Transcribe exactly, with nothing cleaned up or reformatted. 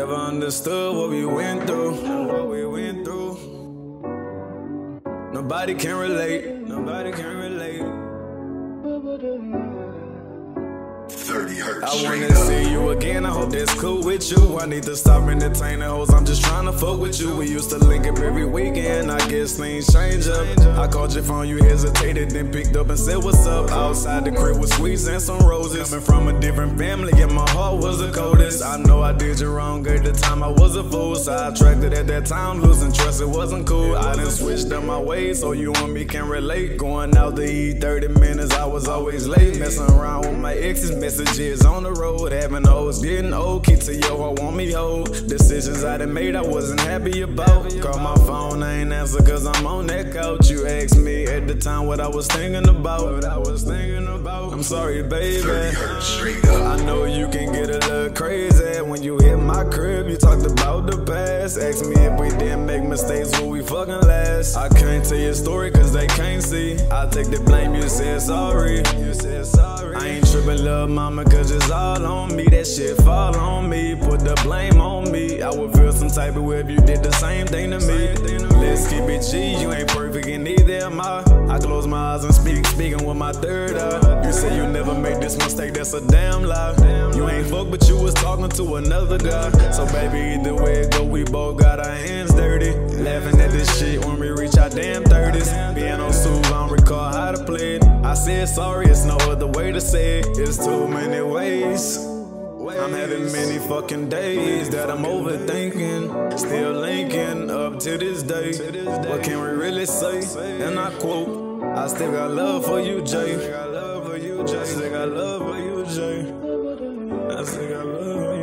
never understood what we went through, what we went through. Nobody can relate, nobody can relate. thirty hertz. I wanna see you again, I hope that's cool with you. I need to stop entertaining hoes, I'm just trying to fuck with you. We used to link up every weekend, I guess things change up. I called your phone, you hesitated, then picked up and said what's up. Outside the crib with sweets and some roses. Coming from a different family and my heart was the coldest. I know I did you wrong at the time, I was a fool. So I attracted at that time, losing trust, it wasn't cool. I done switched up my ways, so you and me can relate. Going out to eat thirty minutes, I was always late. Messing around with my exes, messages on the road. Having O's, getting old, keep to yo, I want me ho. Decisions I done made, I wasn't happy about. Call my phone, I ain't answer cause I'm on that couch. You asked me at the time what I was thinking about, what I was thinking about. I'm sorry, baby. I know you can get a little crazy when you hit my crib. You talked about the past, asked me if we didn't make mistakes, will we fucking last? I can't tell your story cause they can't see. I take the blame, you said sorry. You said sorry. I ain't tripping, love mama, cause it's all on me. That shit fall on me, put the blame on me. I would feel some type of way if you did the same thing to me. Let's keep it G, you ain't perfect and neither am I. I close my eyes and speak, speaking with my third eye. You say you never made this mistake, that's a damn lie. You ain't fuck, but you was talking to another guy. So baby, either way it go, we both got our hands dirty. Laughing at this shit when we reach our damn thirties. Being on soup, I don't recall how to play it. I said sorry, it's no other way to say it. It's too many ways. I'm having many fucking days that I'm overthinking. Still linking up to this day. What can we really say? And I quote, I still got love for you, Jay. I still got love for you, Jay. I still got love for you, Jay. I still got love for you.